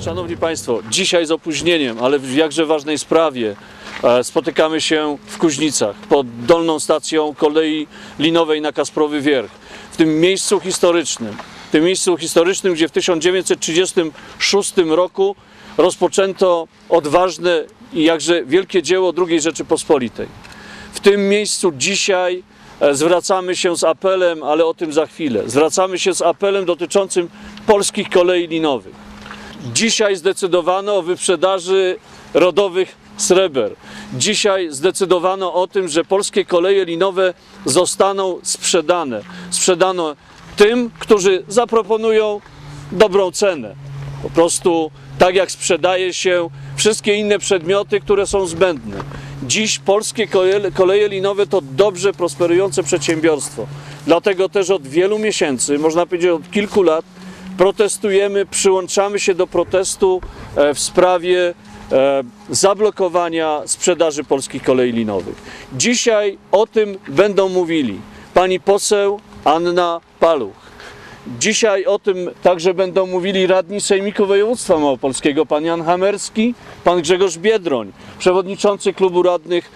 Szanowni Państwo, dzisiaj z opóźnieniem, ale w jakże ważnej sprawie spotykamy się w Kuźnicach pod dolną stacją kolei linowej na Kasprowy Wierch. W tym miejscu historycznym, gdzie w 1936 roku rozpoczęto odważne i jakże wielkie dzieło II Rzeczypospolitej. W tym miejscu dzisiaj zwracamy się z apelem, ale o tym za chwilę, zwracamy się z apelem dotyczącym polskich kolei linowych. Dzisiaj zdecydowano o wyprzedaży rodowych sreber. Dzisiaj zdecydowano o tym, że polskie koleje linowe zostaną sprzedane. Sprzedano tym, którzy zaproponują dobrą cenę. Po prostu tak jak sprzedaje się wszystkie inne przedmioty, które są zbędne. Dziś polskie koleje linowe to dobrze prosperujące przedsiębiorstwo. Dlatego też od wielu miesięcy, można powiedzieć od kilku lat, protestujemy, przyłączamy się do protestu w sprawie zablokowania sprzedaży polskich kolei linowych. Dzisiaj o tym będą mówili pani poseł Anna Paluch. Dzisiaj o tym także będą mówili radni Sejmiku Województwa Małopolskiego, pan Jan Hamerski, pan Grzegorz Biedroń, przewodniczący klubu radnych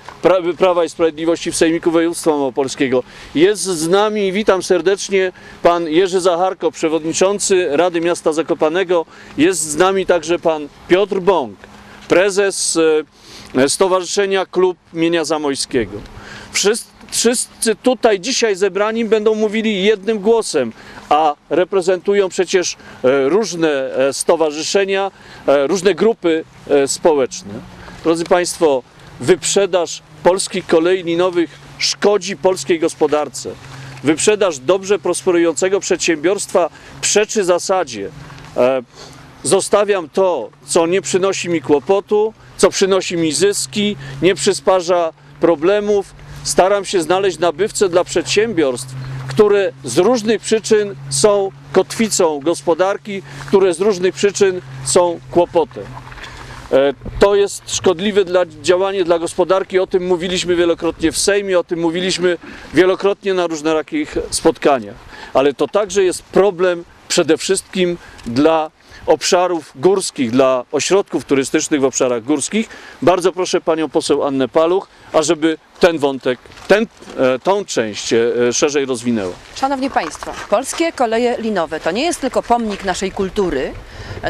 Prawa i Sprawiedliwości w Sejmiku Województwa Małopolskiego. Jest z nami i witam serdecznie pan Jerzy Zacharko, przewodniczący Rady Miasta Zakopanego. Jest z nami także pan Piotr Bąk, prezes Stowarzyszenia Klub Mienia Zamojskiego. Wszyscy tutaj dzisiaj zebrani będą mówili jednym głosem, a reprezentują przecież różne stowarzyszenia, różne grupy społeczne. Drodzy Państwo, wyprzedaż polskich kolei linowych szkodzi polskiej gospodarce. Wyprzedaż dobrze prosperującego przedsiębiorstwa przeczy zasadzie. Zostawiam to, co nie przynosi mi kłopotu, co przynosi mi zyski, nie przysparza problemów. Staram się znaleźć nabywcę dla przedsiębiorstw, które z różnych przyczyn są kotwicą gospodarki, które z różnych przyczyn są kłopotem. To jest szkodliwe działanie dla gospodarki, o tym mówiliśmy wielokrotnie w Sejmie, o tym mówiliśmy wielokrotnie na różnorakich spotkaniach. Ale to także jest problem przede wszystkim dla obszarów górskich, dla ośrodków turystycznych w obszarach górskich. Bardzo proszę panią poseł Annę Paluch, ażeby ten wątek, tą część szerzej rozwinęła. Szanowni Państwo, polskie koleje linowe to nie jest tylko pomnik naszej kultury,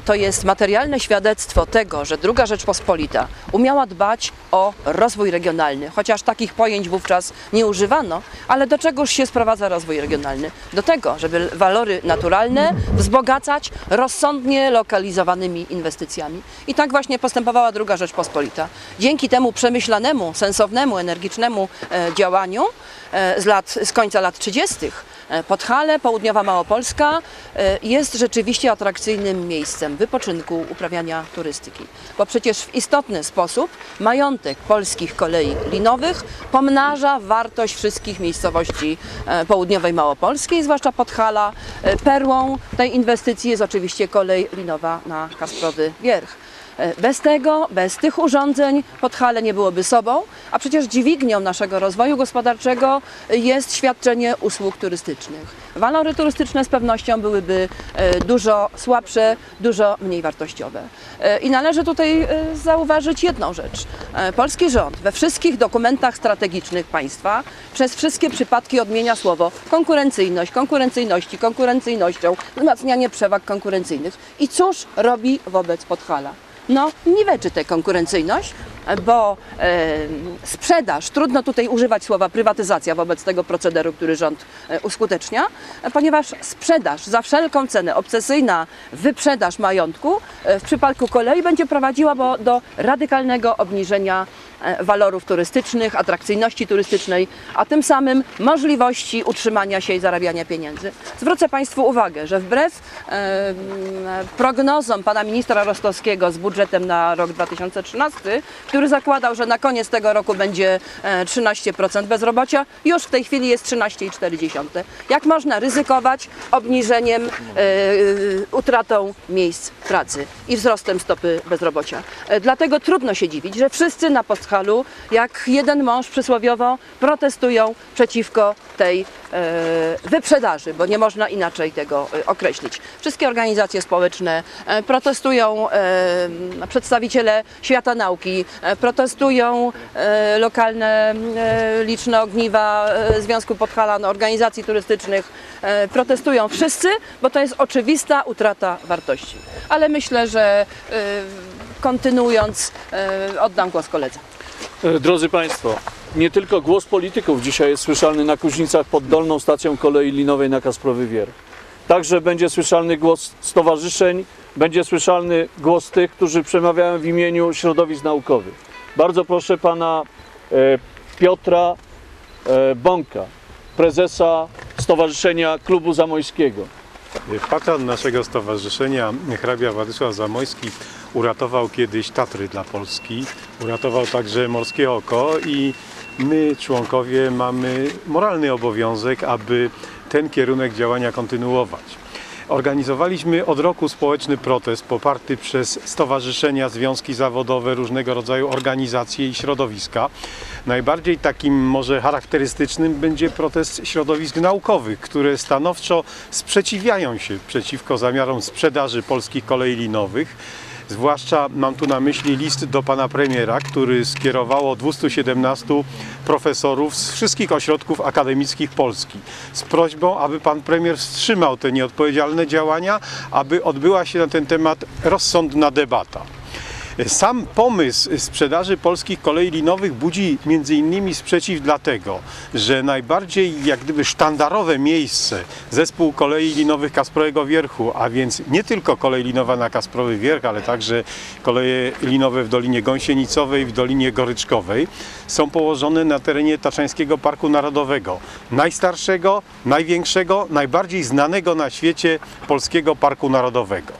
to jest materialne świadectwo tego, że II Rzeczpospolita umiała dbać o rozwój regionalny, chociaż takich pojęć wówczas nie używano, ale do czegoż się sprowadza rozwój regionalny? Do tego, żeby walory naturalne wzbogacać rozsądnie lokalizowanymi inwestycjami. I tak właśnie postępowała II Rzeczpospolita. Dzięki temu przemyślanemu, sensownemu, energicznemu działaniu z końca lat 30. Podhale, południowa Małopolska jest rzeczywiście atrakcyjnym miejscem wypoczynku, uprawiania turystyki. Bo przecież w istotny sposób majątek polskich kolei linowych pomnaża wartość wszystkich miejscowości południowej Małopolskiej, zwłaszcza Podhala. Perłą tej inwestycji jest oczywiście kolej linowa na Kasprowy Wierch. Bez tego, bez tych urządzeń Podhale nie byłoby sobą, a przecież dźwignią naszego rozwoju gospodarczego jest świadczenie usług turystycznych. Walory turystyczne z pewnością byłyby dużo słabsze, dużo mniej wartościowe. I należy tutaj zauważyć jedną rzecz. Polski rząd we wszystkich dokumentach strategicznych państwa przez wszystkie przypadki odmienia słowo konkurencyjność, konkurencyjności, konkurencyjnością, wzmacnianie przewag konkurencyjnych. I cóż robi wobec Podhala? No, niweczy tę konkurencyjność, bo sprzedaż, trudno tutaj używać słowa prywatyzacja wobec tego procederu, który rząd uskutecznia, ponieważ sprzedaż za wszelką cenę, obsesyjna wyprzedaż majątku w przypadku kolei będzie prowadziła do radykalnego obniżenia walorów turystycznych, atrakcyjności turystycznej, a tym samym możliwości utrzymania się i zarabiania pieniędzy. Zwrócę Państwu uwagę, że wbrew prognozom pana ministra Rostowskiego z budżetem na rok 2013, który zakładał, że na koniec tego roku będzie 13% bezrobocia, już w tej chwili jest 13,4%. Jak można ryzykować obniżeniem, utratą miejsc pracy i wzrostem stopy bezrobocia? Dlatego trudno się dziwić, że wszyscy na Podhale Podhalu, jak jeden mąż przysłowiowo protestują przeciwko tej wyprzedaży, bo nie można inaczej tego określić. Wszystkie organizacje społeczne protestują, przedstawiciele świata nauki protestują, lokalne liczne ogniwa Związku Podhalan, organizacji turystycznych protestują. Wszyscy, bo to jest oczywista utrata wartości. Ale myślę, że kontynuując, oddam głos koledze. Drodzy Państwo, nie tylko głos polityków dzisiaj jest słyszalny na Kuźnicach pod dolną stacją kolei linowej na Kasprowy Wierch. Także będzie słyszalny głos stowarzyszeń, będzie słyszalny głos tych, którzy przemawiają w imieniu środowisk naukowych. Bardzo proszę pana Piotra Bąka, prezesa Stowarzyszenia Klubu Zamojskiego. Patron naszego stowarzyszenia, hrabia Władysław Zamojski, uratował kiedyś Tatry dla Polski, uratował także Morskie Oko i my, członkowie, mamy moralny obowiązek, aby ten kierunek działania kontynuować. Organizowaliśmy od roku społeczny protest poparty przez stowarzyszenia, związki zawodowe, różnego rodzaju organizacje i środowiska. Najbardziej takim może charakterystycznym będzie protest środowisk naukowych, które stanowczo sprzeciwiają się przeciwko zamiarom sprzedaży Polskich Kolei Linowych. Zwłaszcza mam tu na myśli list do pana premiera, który skierowało 217 profesorów z wszystkich ośrodków akademickich Polski z prośbą, aby pan premier wstrzymał te nieodpowiedzialne działania, aby odbyła się na ten temat rozsądna debata. Sam pomysł sprzedaży Polskich Kolei Linowych budzi m.in. sprzeciw dlatego, że najbardziej jak gdyby sztandarowe miejsce zespół kolei linowych Kasprowego Wierchu, a więc nie tylko kolej linowa na Kasprowy Wierch, ale także koleje linowe w Dolinie Gąsienicowej, w Dolinie Goryczkowej są położone na terenie Tatrzańskiego Parku Narodowego, najstarszego, największego, najbardziej znanego na świecie Polskiego Parku Narodowego.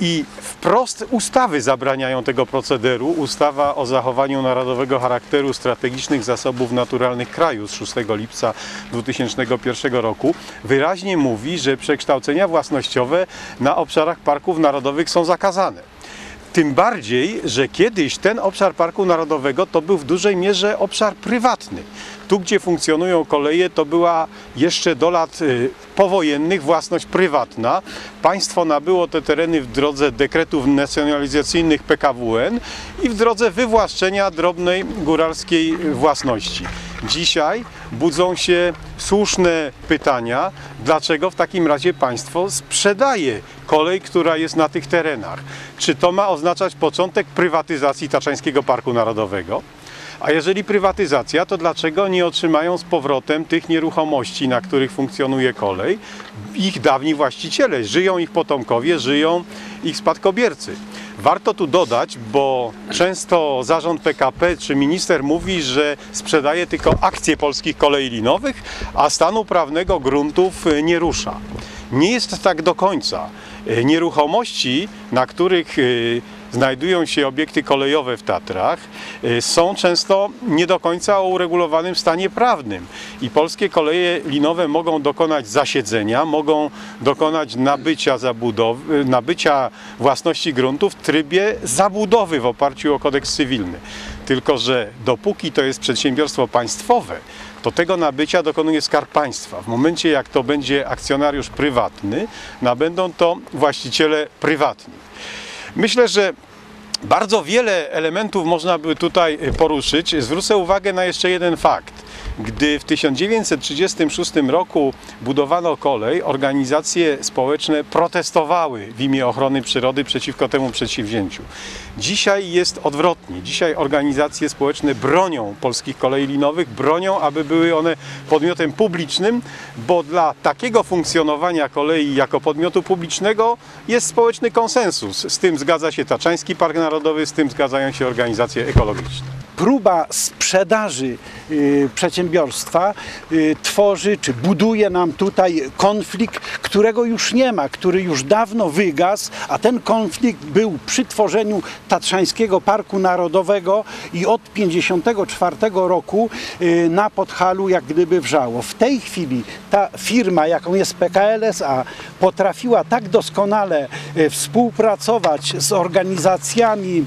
I wprost ustawy zabraniają tego procederu. Ustawa o zachowaniu narodowego charakteru strategicznych zasobów naturalnych kraju z 6 lipca 2001 roku wyraźnie mówi, że przekształcenia własnościowe na obszarach parków narodowych są zakazane. Tym bardziej, że kiedyś ten obszar Parku Narodowego to był w dużej mierze obszar prywatny. Tu, gdzie funkcjonują koleje, to była jeszcze do lat powojennych własność prywatna. Państwo nabyło te tereny w drodze dekretów nacjonalizacyjnych PKWN i w drodze wywłaszczenia drobnej góralskiej własności. Dzisiaj budzą się słuszne pytania, dlaczego w takim razie państwo sprzedaje kolej, która jest na tych terenach. Czy to ma oznaczać początek prywatyzacji Tatrzańskiego Parku Narodowego? A jeżeli prywatyzacja, to dlaczego nie otrzymają z powrotem tych nieruchomości, na których funkcjonuje kolej? Ich dawni właściciele, żyją ich potomkowie, żyją ich spadkobiercy. Warto tu dodać, bo często zarząd PKP czy minister mówi, że sprzedaje tylko akcje Polskich Kolei Linowych, a stanu prawnego gruntów nie rusza. Nie jest tak do końca. Nieruchomości, na których znajdują się obiekty kolejowe w Tatrach, są często nie do końca o uregulowanym stanie prawnym i Polskie Koleje Linowe mogą dokonać zasiedzenia, mogą dokonać nabycia własności gruntu w trybie zabudowy w oparciu o kodeks cywilny. Tylko że dopóki to jest przedsiębiorstwo państwowe, to tego nabycia dokonuje Skarb Państwa. W momencie jak to będzie akcjonariusz prywatny, nabędą to właściciele prywatni. Myślę, że bardzo wiele elementów można by tutaj poruszyć. Zwrócę uwagę na jeszcze jeden fakt. Gdy w 1936 roku budowano kolej, organizacje społeczne protestowały w imię ochrony przyrody przeciwko temu przedsięwzięciu. Dzisiaj jest odwrotnie. Dzisiaj organizacje społeczne bronią Polskich Kolei Linowych, bronią, aby były one podmiotem publicznym, bo dla takiego funkcjonowania kolei jako podmiotu publicznego jest społeczny konsensus. Z tym zgadza się Tatrzański Park Narodowy, z tym zgadzają się organizacje ekologiczne. Próba sprzedaży przedsiębiorstwa tworzy czy buduje nam tutaj konflikt, którego już nie ma, który już dawno wygasł, a ten konflikt był przy tworzeniu Tatrzańskiego Parku Narodowego i od 1954 roku na Podhalu jak gdyby wrzało. W tej chwili ta firma, jaką jest PKLSA, potrafiła tak doskonale współpracować z organizacjami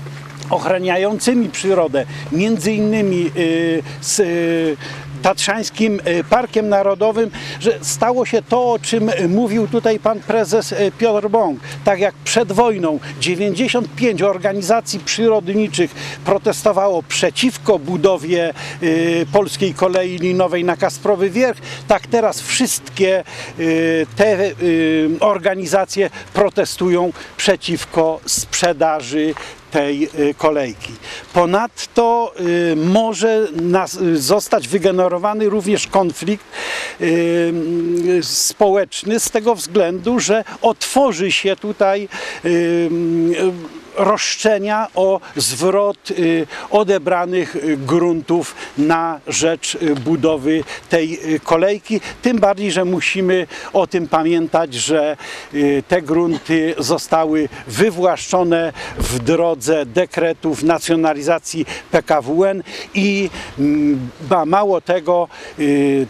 ochraniającymi przyrodę, między innymi z Tatrzańskim Parkiem Narodowym, że stało się to, o czym mówił tutaj pan prezes Piotr Bąk. Tak jak przed wojną 95 organizacji przyrodniczych protestowało przeciwko budowie Polskiej Kolei Linowej na Kasprowy Wierch, tak teraz wszystkie te organizacje protestują przeciwko sprzedaży tej kolejki. Ponadto może zostać wygenerowany również konflikt społeczny z tego względu, że otworzy się tutaj roszczenia o zwrot odebranych gruntów na rzecz budowy tej kolejki. Tym bardziej, że musimy o tym pamiętać, że te grunty zostały wywłaszczone w drodze dekretów nacjonalizacji PKWN i mało tego,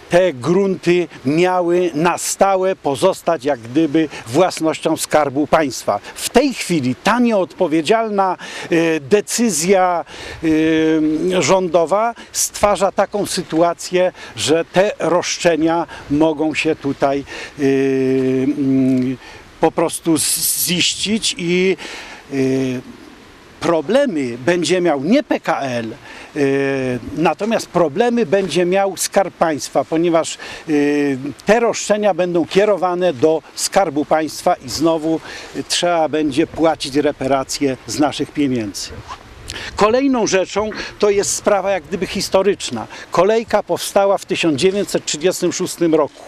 te grunty miały na stałe pozostać jak gdyby własnością Skarbu Państwa. W tej chwili ta nieodpowiedzialna decyzja rządowa stwarza taką sytuację, że te roszczenia mogą się tutaj po prostu ziścić i problemy będzie miał nie PKL, natomiast problemy będzie miał Skarb Państwa, ponieważ te roszczenia będą kierowane do Skarbu Państwa i znowu trzeba będzie płacić reparacje z naszych pieniędzy. Kolejną rzeczą to jest sprawa jak gdyby historyczna. Kolejka powstała w 1936 roku.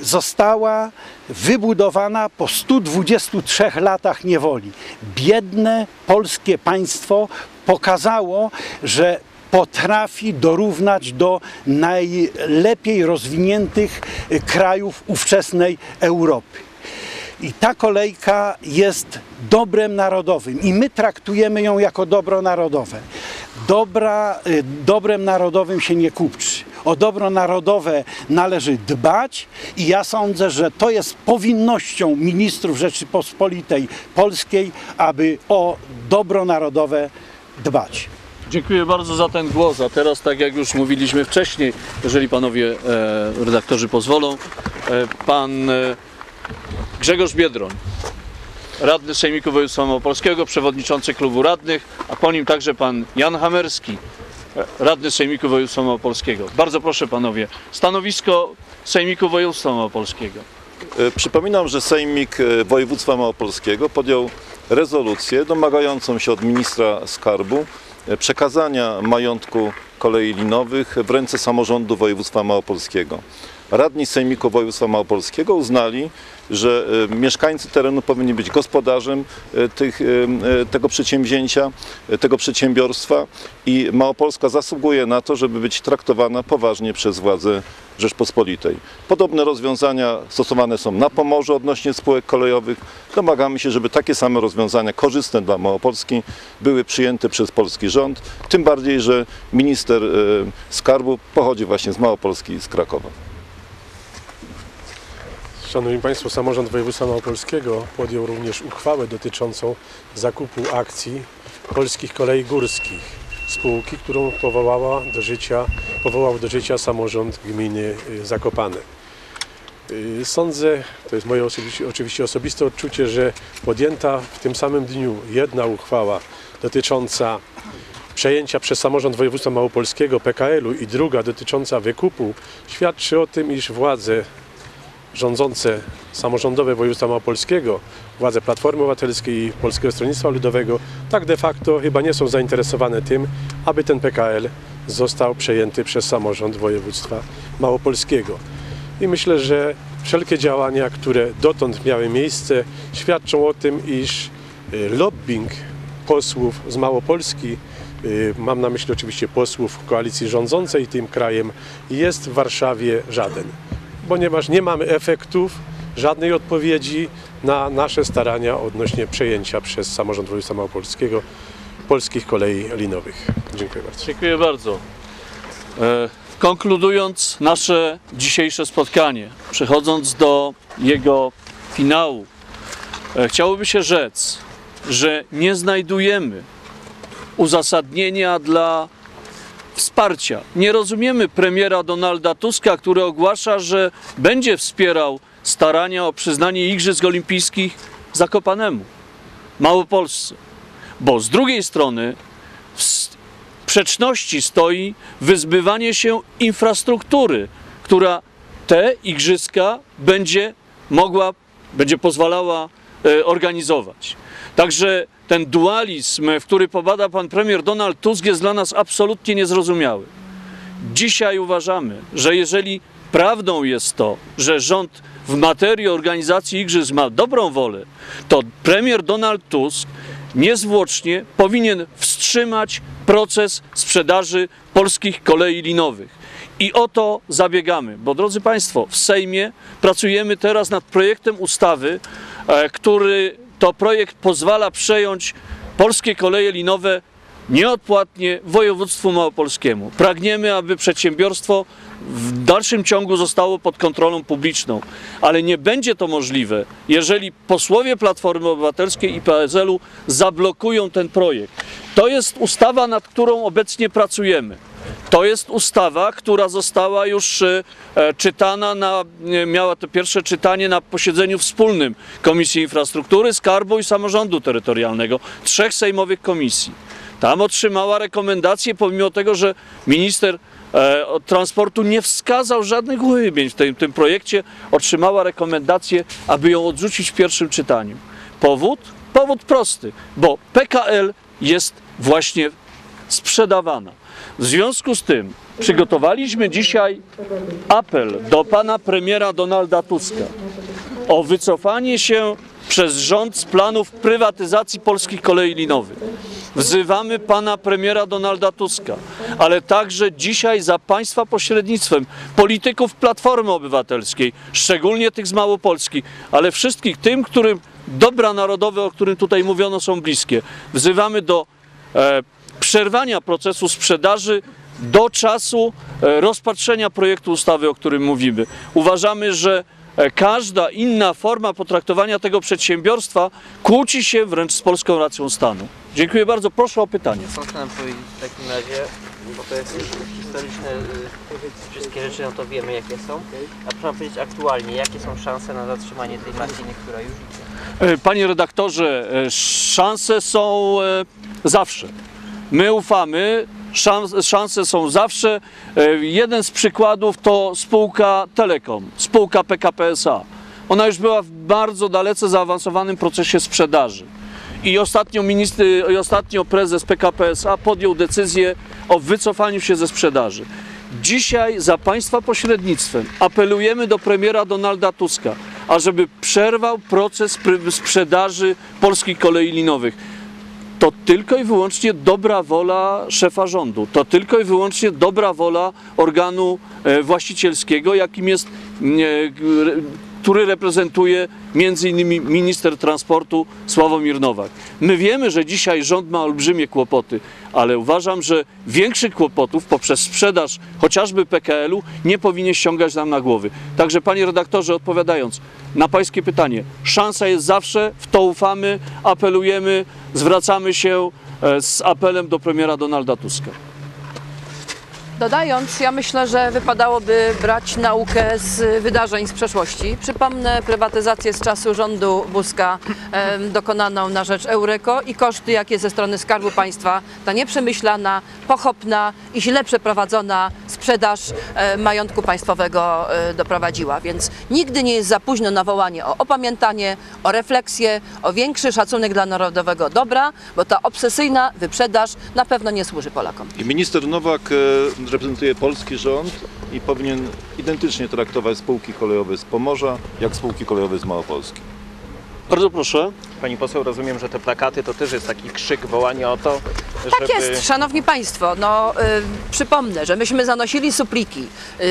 Została wybudowana po 123 latach niewoli. Biedne polskie państwo pokazało, że potrafi dorównać do najlepiej rozwiniętych krajów ówczesnej Europy. I ta kolejka jest dobrem narodowym i my traktujemy ją jako dobro narodowe. Dobrem narodowym się nie kupczy. O dobro narodowe należy dbać i ja sądzę, że to jest powinnością ministrów Rzeczypospolitej Polskiej, aby o dobro narodowe dbać. Dziękuję bardzo za ten głos, a teraz, tak jak już mówiliśmy wcześniej, jeżeli panowie redaktorzy pozwolą, pan Grzegorz Biedroń, radny Sejmiku Województwa Małopolskiego, przewodniczący klubu radnych, a po nim także pan Jan Hamerski, radny Sejmiku Województwa Małopolskiego. Bardzo proszę panowie, stanowisko Sejmiku Województwa Małopolskiego. Przypominam, że Sejmik Województwa Małopolskiego podjął rezolucję domagającą się od ministra skarbu przekazania majątku kolei linowych w ręce samorządu województwa małopolskiego. Radni Sejmiku Województwa Małopolskiego uznali, że mieszkańcy terenu powinni być gospodarzem tego przedsięwzięcia, tego przedsiębiorstwa i Małopolska zasługuje na to, żeby być traktowana poważnie przez władze Rzeczpospolitej. Podobne rozwiązania stosowane są na Pomorzu odnośnie spółek kolejowych. Domagamy się, żeby takie same rozwiązania korzystne dla Małopolski były przyjęte przez polski rząd, tym bardziej, że minister skarbu pochodzi właśnie z Małopolski i z Krakowa. Szanowni Państwo, samorząd województwa małopolskiego podjął również uchwałę dotyczącą zakupu akcji Polskich Kolei Górskich, spółki, którą powołał do życia samorząd gminy Zakopane. Sądzę, to jest moje oczywiście osobiste odczucie, że podjęta w tym samym dniu jedna uchwała dotycząca przejęcia przez samorząd województwa małopolskiego PKL-u i druga dotycząca wykupu świadczy o tym, iż władze rządzące samorządowe województwa małopolskiego, władze Platformy Obywatelskiej i Polskiego Stronnictwa Ludowego tak de facto chyba nie są zainteresowane tym, aby ten PKL został przejęty przez samorząd województwa małopolskiego. I myślę, że wszelkie działania, które dotąd miały miejsce, świadczą o tym, iż lobbying posłów z Małopolski, mam na myśli oczywiście posłów koalicji rządzącej tym krajem, jest w Warszawie żaden. Ponieważ nie mamy efektów, żadnej odpowiedzi na nasze starania odnośnie przejęcia przez samorząd województwa małopolskiego Polskich Kolei Linowych. Dziękuję bardzo. Dziękuję bardzo. Konkludując nasze dzisiejsze spotkanie, przechodząc do jego finału, chciałoby się rzec, że nie znajdujemy uzasadnienia dla wsparcia. Nie rozumiemy premiera Donalda Tuska, który ogłasza, że będzie wspierał starania o przyznanie Igrzysk Olimpijskich Zakopanemu, Małopolsce. Bo z drugiej strony w sprzeczności stoi wyzbywanie się infrastruktury, która te igrzyska będzie pozwalała organizować. Także ten dualizm, w który popada pan premier Donald Tusk, jest dla nas absolutnie niezrozumiały. Dzisiaj uważamy, że jeżeli prawdą jest to, że rząd w materii organizacji igrzysk ma dobrą wolę, to premier Donald Tusk niezwłocznie powinien wstrzymać proces sprzedaży Polskich Kolei Linowych. I o to zabiegamy, bo drodzy państwo, w Sejmie pracujemy teraz nad projektem ustawy, który to projekt pozwala przejąć Polskie Koleje Linowe nieodpłatnie województwu małopolskiemu. Pragniemy, aby przedsiębiorstwo w dalszym ciągu zostało pod kontrolą publiczną, ale nie będzie to możliwe, jeżeli posłowie Platformy Obywatelskiej i PSL-u zablokują ten projekt. To jest ustawa, nad którą obecnie pracujemy. To jest ustawa, która została już czytana, miała to pierwsze czytanie na posiedzeniu wspólnym Komisji Infrastruktury, Skarbu i Samorządu Terytorialnego, 3 sejmowych komisji. Tam otrzymała rekomendację, pomimo tego, że minister transportu nie wskazał żadnych uchybień w tym projekcie, otrzymała rekomendację, aby ją odrzucić w pierwszym czytaniu. Powód? Powód prosty, bo PKL jest właśnie sprzedawana. W związku z tym przygotowaliśmy dzisiaj apel do pana premiera Donalda Tuska o wycofanie się przez rząd z planów prywatyzacji Polskich Kolei Linowych. Wzywamy pana premiera Donalda Tuska, ale także dzisiaj za państwa pośrednictwem polityków Platformy Obywatelskiej, szczególnie tych z Małopolski, ale wszystkich tym, którym dobra narodowe, o którym tutaj mówiono, są bliskie. Wzywamy do przerwania procesu sprzedaży do czasu rozpatrzenia projektu ustawy, o którym mówimy. Uważamy, że każda inna forma potraktowania tego przedsiębiorstwa kłóci się wręcz z polską racją stanu. Dziękuję bardzo. Proszę o pytanie. Co chcę powiedzieć w takim razie, bo to jest historyczne, wszystkie rzeczy, no to wiemy jakie są. A proszę powiedzieć aktualnie, jakie są szanse na zatrzymanie tej machiny, która już idzie? Panie redaktorze, szanse są zawsze. My ufamy, szanse są zawsze. Jeden z przykładów to spółka Telekom, spółka PKP SA. Ona już była w bardzo dalece zaawansowanym procesie sprzedaży. I ostatnio prezes PKP SA podjął decyzję o wycofaniu się ze sprzedaży. Dzisiaj za państwa pośrednictwem apelujemy do premiera Donalda Tuska, ażeby przerwał proces sprzedaży Polskich Kolei Linowych. To tylko i wyłącznie dobra wola szefa rządu, to tylko i wyłącznie dobra wola organu właścicielskiego, jakim jest, który reprezentuje m.in. minister transportu Sławomir Nowak. My wiemy, że dzisiaj rząd ma olbrzymie kłopoty, ale uważam, że większych kłopotów poprzez sprzedaż chociażby PKL-u nie powinien ściągać nam na głowy. Także panie redaktorze, odpowiadając na pańskie pytanie, szansa jest zawsze, w to ufamy, apelujemy, zwracamy się z apelem do premiera Donalda Tuska. Dodając, ja myślę, że wypadałoby brać naukę z wydarzeń z przeszłości. Przypomnę prywatyzację z czasu rządu Buzka dokonaną na rzecz Eureko i koszty, jakie ze strony Skarbu Państwa ta nieprzemyślana, pochopna i źle przeprowadzona sprzedaż majątku państwowego doprowadziła. Więc nigdy nie jest za późno na wołanie o opamiętanie, o refleksję, o większy szacunek dla narodowego dobra, bo ta obsesyjna wyprzedaż na pewno nie służy Polakom. I minister Nowak reprezentuje polski rząd i powinien identycznie traktować spółki kolejowe z Pomorza, jak spółki kolejowe z Małopolski. Bardzo proszę. Pani poseł, rozumiem, że te plakaty to też jest taki krzyk wołania o to, żeby... Tak jest, szanowni państwo. No, przypomnę, że myśmy zanosili supliki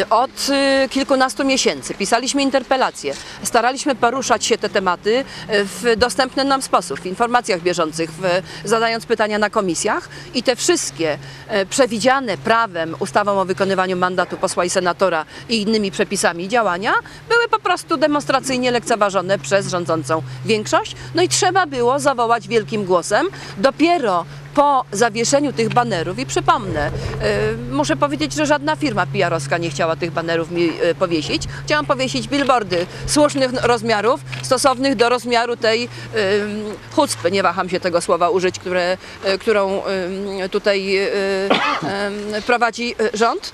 od kilkunastu miesięcy. Pisaliśmy interpelacje. Staraliśmy poruszać się te tematy w dostępny nam sposób, w informacjach bieżących, zadając pytania na komisjach. I te wszystkie przewidziane prawem, ustawą o wykonywaniu mandatu posła i senatora i innymi przepisami działania były po prostu demonstracyjnie lekceważone przez rządzącą większość. No i trzeba było zawołać wielkim głosem. Dopiero po zawieszeniu tych banerów, i przypomnę, muszę powiedzieć, że żadna firma PR-owska nie chciała tych banerów mi powiesić. Chciałam powiesić billboardy słusznych rozmiarów, stosownych do rozmiaru tej chucpy, nie waham się tego słowa użyć, którą tutaj prowadzi rząd.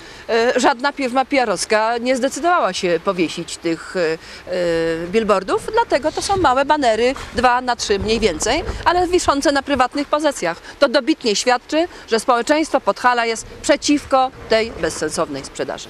Żadna firma PR-owska nie zdecydowała się powiesić tych billboardów, dlatego to są małe banery, 2 na 3 mniej więcej, ale wiszące na prywatnych pozycjach. To dobitnie świadczy, że społeczeństwo Podhala jest przeciwko tej bezsensownej sprzedaży.